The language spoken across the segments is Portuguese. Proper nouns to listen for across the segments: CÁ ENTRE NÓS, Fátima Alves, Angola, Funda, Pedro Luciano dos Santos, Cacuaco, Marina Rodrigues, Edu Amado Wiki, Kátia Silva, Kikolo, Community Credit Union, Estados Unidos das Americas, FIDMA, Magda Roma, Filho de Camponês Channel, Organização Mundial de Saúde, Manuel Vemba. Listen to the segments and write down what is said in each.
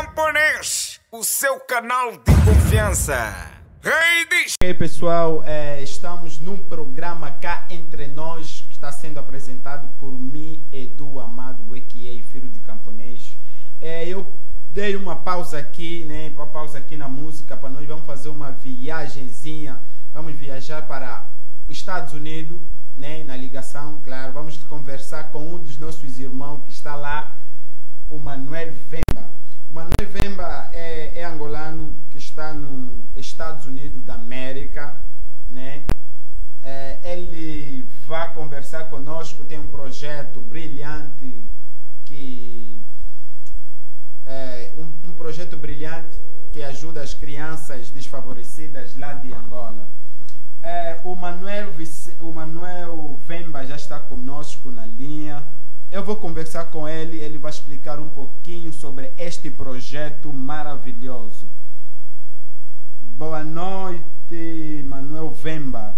Camponês, o seu canal de confiança. E aí pessoal, estamos num programa cá entre nós que está sendo apresentado por mim, Edu Amado Wiki, Filho de Camponês. Eu dei uma pausa aqui, né? Uma pausa aqui na música para nós. Vamos fazer uma viagenzinha. Vamos viajar para os Estados Unidos, né? Na ligação, claro. Vamos conversar com um dos nossos irmãos que está lá, o Manuel Vemba. O Manuel Vemba é angolano que está nos Estados Unidos da América, né? Ele vai conversar conosco. Tem um projeto brilhante que ajuda as crianças desfavorecidas lá de Angola. O Manuel Vemba já está conosco na linha. Eu vou conversar com ele, ele vai explicar um pouquinho sobre este projeto maravilhoso. Boa noite, Manuel Vemba.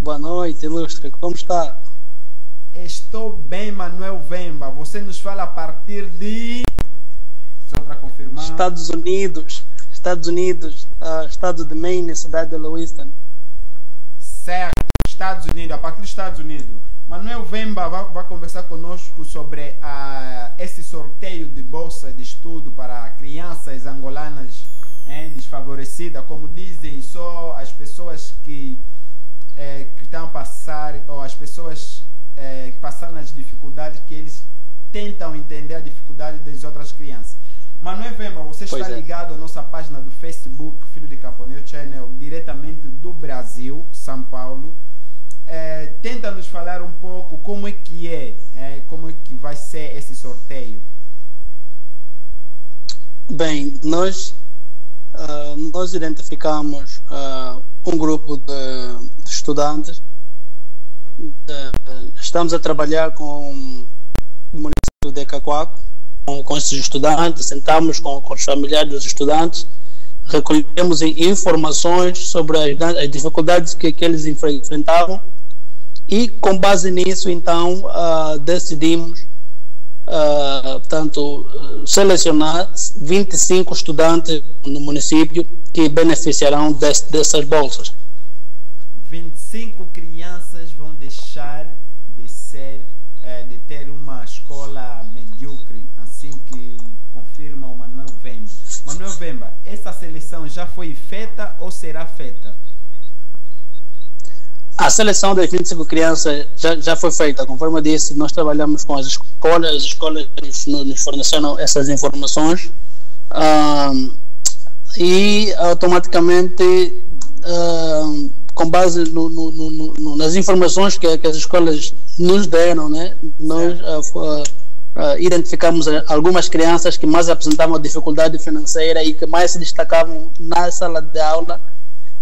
Boa noite, ilustre. Como está? Estou bem, Manuel Vemba. Você nos fala a partir de... Só para confirmar... Estados Unidos, estado de Maine, cidade de Lewiston. Certo, Estados Unidos, a partir dos Estados Unidos. Manuel Vemba vai conversar conosco sobre esse sorteio de bolsa de estudo para crianças angolanas desfavorecidas, como dizem, só as pessoas que estão a passar, ou as pessoas que passaram as dificuldades, que eles tentam entender a dificuldade das outras crianças. Manuel Vemba, você está ligado à nossa página do Facebook, Filho de Camponês Channel, diretamente do Brasil, São Paulo. Tenta nos falar um pouco como é que vai ser esse sorteio. Bem, nós identificamos um grupo de estudantes. Estamos a trabalhar com o município de Cacuaco, com esses estudantes. Sentamos com os familiares dos estudantes, recolhemos informações sobre as dificuldades que eles enfrentavam. E com base nisso, então, decidimos, portanto, selecionar 25 estudantes no município que beneficiarão dessas bolsas. 25 crianças vão deixar de ter uma escola medíocre, assim que confirma o Manuel Vemba. Manuel Vemba, essa seleção já foi feita ou será feita? A seleção das 25 crianças já foi feita. Conforme eu disse, nós trabalhamos com as escolas nos forneceram essas informações e automaticamente, com base nas informações que as escolas nos deram, né, nós identificamos algumas crianças que mais apresentavam dificuldade financeira e que mais se destacavam na sala de aula.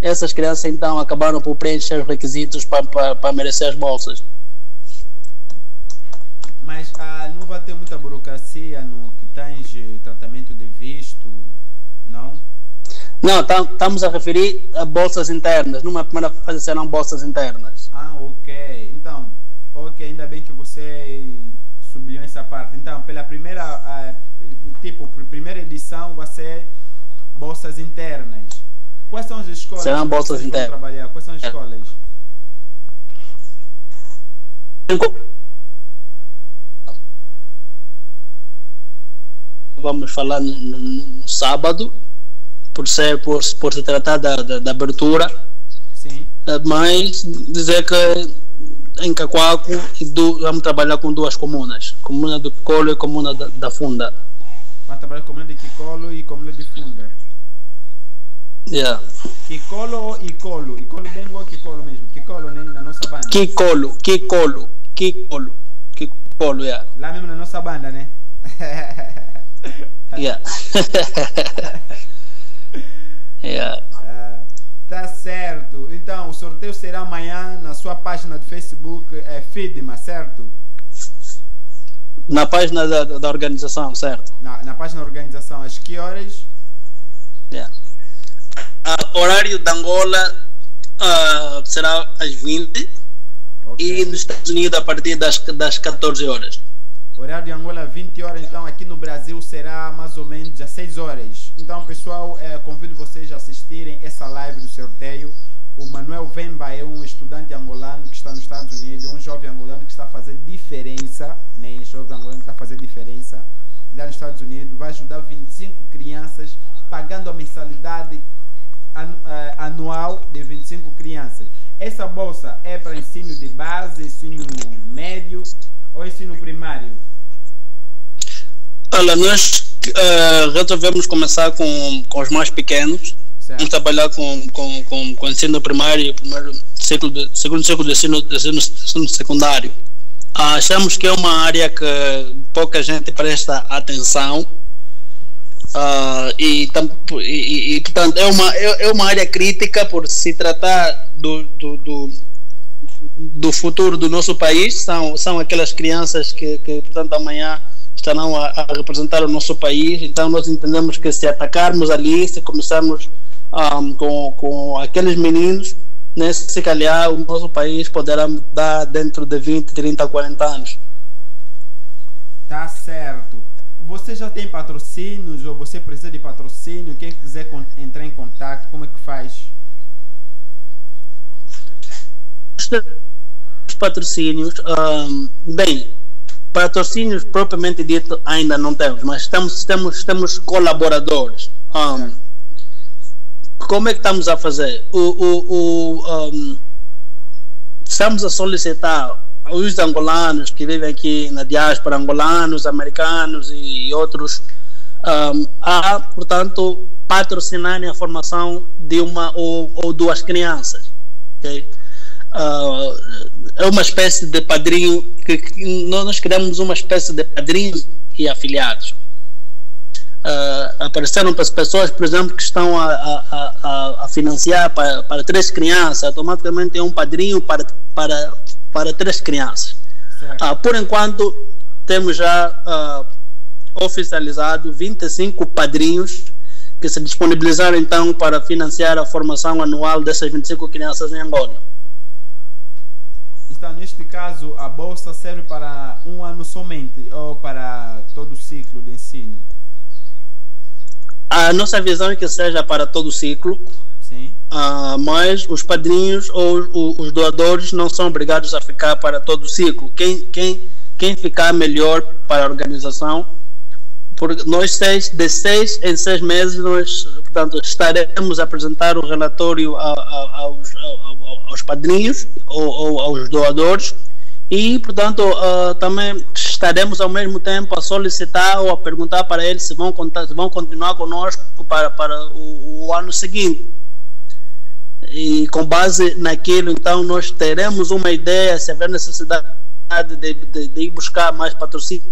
Essas crianças então acabaram por preencher os requisitos para merecer as bolsas. Mas não vai ter muita burocracia no que tange tratamento de visto, não? Não, estamos a referir a bolsas internas. Numa primeira fase serão bolsas internas. Ah, ok. Então, ok, ainda bem que você sublinhou essa parte. Então, pela primeira edição vai ser bolsas internas. Quais são as escolas que vão trabalhar? Quais são as escolas? Vamos falar no sábado, por se tratar da abertura. Sim. Mas dizer que em Cacuaco vamos trabalhar com duas comunas: comuna do Kikolo e comuna da Funda. Vamos trabalhar com a comuna de Kikolo e comuna de Funda. Yeah. Kikolo ou Ikolo? Ikolo bem ou Kikolo mesmo? Kikolo, né? Na nossa banda. Kikolo, yeah. Lá mesmo na nossa banda, né? Yeah. Yeah. Tá certo. Então, o sorteio será amanhã na sua página do Facebook, FIDMA, certo? Na página da organização, certo? Na página da organização, às que horas? Yeah. Horário da Angola será às 20, okay. E nos Estados Unidos a partir das 14 horas. Horário de Angola 20 horas, então aqui no Brasil Brasil será mais ou menos às 6 horas. Então, pessoal, convido vocês a assistirem essa live do sorteio. O Manuel Vemba é um estudante angolano que está nos Estados Unidos, um jovem angolano que está a fazer diferença, né? Jovem angolano que está a fazer diferença lá nos Estados Unidos. Vai ajudar 25 crianças, pagando a mensalidade anual de 25 crianças. Essa bolsa é para ensino de base, ensino médio ou ensino primário? Olha, nós resolvemos começar com os mais pequenos. Certo. Vamos trabalhar com ensino primário, segundo ciclo de ensino secundário. Achamos que é uma área que pouca gente presta atenção. E portanto é uma área crítica por se tratar do futuro do nosso país. São aquelas crianças que portanto amanhã estarão a representar o nosso país. Então nós entendemos que se atacarmos ali, se começarmos com aqueles meninos, né, se calhar o nosso país poderá mudar dentro de 20, 30, 40 anos. Tá certo. Você já tem patrocínios ou você precisa de patrocínio? Quem quiser entrar em contato, como é que faz? Os patrocínios, bem, patrocínios propriamente dito ainda não temos, mas temos colaboradores. Como é que estamos a fazer? Estamos a solicitar os angolanos que vivem aqui na diáspora, angolanos, americanos e outros, portanto, patrocinarem a formação de uma ou duas crianças, okay? É uma espécie de padrinho, que nós criamos uma espécie de padrinhos e afiliados. Apareceram pessoas, por exemplo, que estão a financiar para três crianças. Automaticamente é um padrinho para três crianças. Por enquanto temos já oficializado 25 padrinhos que se disponibilizaram então para financiar a formação anual dessas 25 crianças em Angola. Então, neste caso, a bolsa serve para um ano somente ou para todo o ciclo de ensino? A nossa visão é que seja para todo o ciclo. Sim. Mas os padrinhos ou os doadores não são obrigados a ficar para todo o ciclo. Quem ficar melhor para a organização, porque nós de 6 em 6 meses nós, portanto, estaremos a apresentar o relatório aos padrinhos ou aos doadores e, portanto, também estaremos ao mesmo tempo a solicitar ou a perguntar para eles se vão continuar conosco para o ano seguinte. E com base naquilo, então, nós teremos uma ideia se haver necessidade de ir buscar mais patrocínio,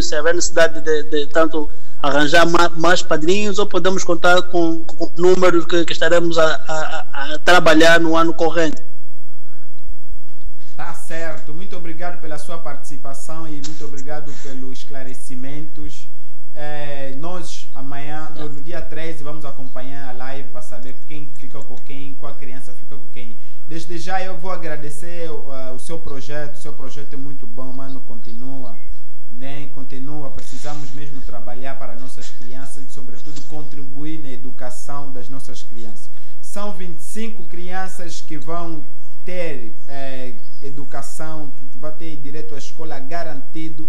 se haver necessidade de tanto arranjar mais padrinhos, ou podemos contar com números que estaremos a trabalhar no ano corrente. Tá certo. Muito obrigado pela sua participação e muito obrigado pelos esclarecimentos. Nós amanhã, no dia 13, vamos acompanhar a live para saber quem ficou com quem, qual criança ficou com quem. Desde já eu vou agradecer o seu projeto. O seu projeto é muito bom, mano, continua, né? Continua, precisamos mesmo trabalhar para nossas crianças e sobretudo contribuir na educação das nossas crianças. São 25 crianças que vão ter educação, que vão ter direito à escola garantido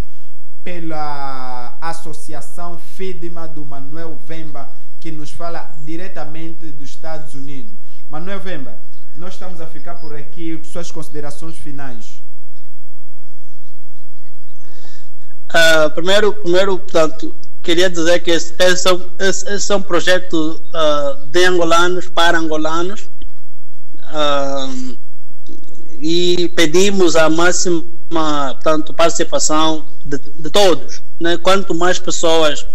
pela associação FIDMA do Manuel Vemba, que nos fala diretamente dos Estados Unidos. Manuel Vemba, nós estamos a ficar por aqui. Suas considerações finais. Primeiro, portanto, queria dizer que esse é um projeto de angolanos para angolanos, e pedimos a máxima, portanto, participação de todos, né? Quanto mais pessoas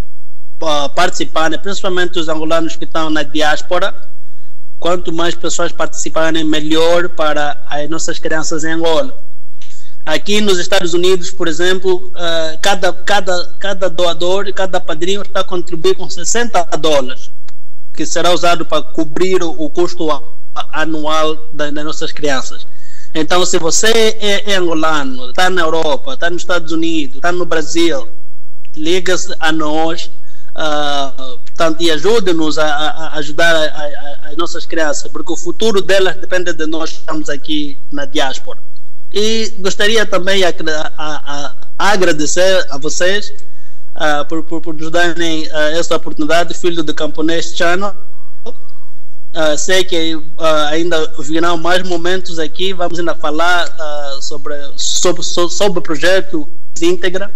participarem, principalmente os angolanos que estão na diáspora, quanto mais pessoas participarem, melhor para as nossas crianças em Angola. Aqui nos Estados Unidos, por exemplo, cada doador, cada padrinho está a contribuir com $60, que será usado para cobrir o custo anual das nossas crianças. Então, se você é angolano, está na Europa, está nos Estados Unidos, está no Brasil, liga-se a nós, portanto, e ajuda-nos a ajudar as nossas crianças, porque o futuro delas depende de nós estarmos aqui na diáspora. E gostaria também a agradecer a vocês por nos darem esta oportunidade, Filho de Camponês Channel. Sei que ainda virão mais momentos aqui, vamos ainda falar sobre o projeto Íntegra.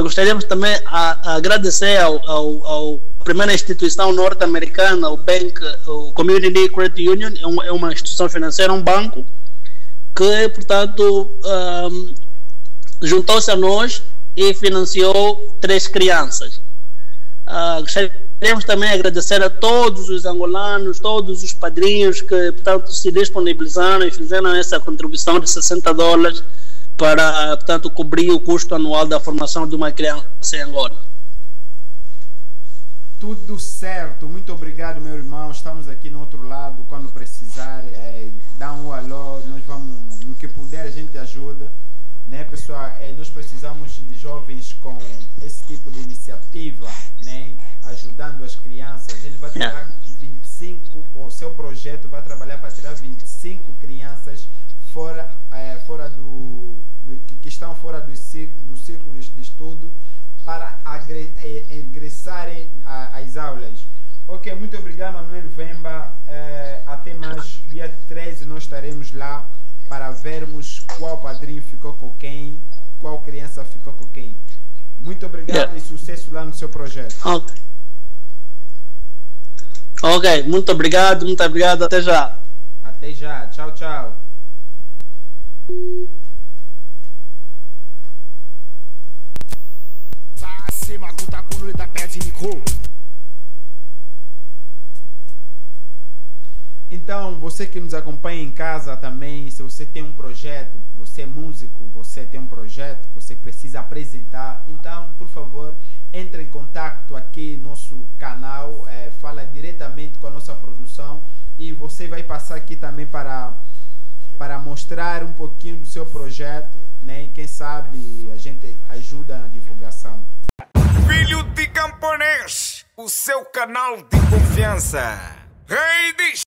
Gostaríamos também a agradecer ao primeira instituição norte-americana, o Community Credit Union, é uma instituição financeira, um banco, que, portanto, juntou-se a nós e financiou 3 crianças. Queremos também agradecer a todos os angolanos, todos os padrinhos que, portanto, se disponibilizaram e fizeram essa contribuição de $60 para, portanto, cobrir o custo anual da formação de uma criança em Angola. Tudo certo. Muito obrigado, meu irmão. Estamos aqui no outro lado. Quando precisar, dá um alô. Nós vamos, no que puder, a gente ajuda. Né, pessoal? Nós precisamos de jovens com esse tipo de iniciativa, né? Ajudando as crianças. Ele vai tirar 25, o seu projeto vai trabalhar para tirar 25 crianças que estão fora do ciclo de estudo para ingressarem às aulas. Ok, muito obrigado, Manuel Vemba. Até mais, dia 13 nós estaremos lá para vermos qual padrinho ficou com quem, qual criança ficou com quem. Muito obrigado e sucesso lá no seu projeto. Ok, muito obrigado, até já. Até já, tchau, tchau. Então, você que nos acompanha em casa também, se você tem um projeto, você é músico, você tem um projeto que você precisa apresentar, então, por favor, entre em contato aqui no nosso canal, fala diretamente com a nossa produção e você vai passar aqui também para mostrar um pouquinho do seu projeto, né? E quem sabe a gente ajuda na divulgação. Filho de Camponês, o seu canal de confiança. Reis!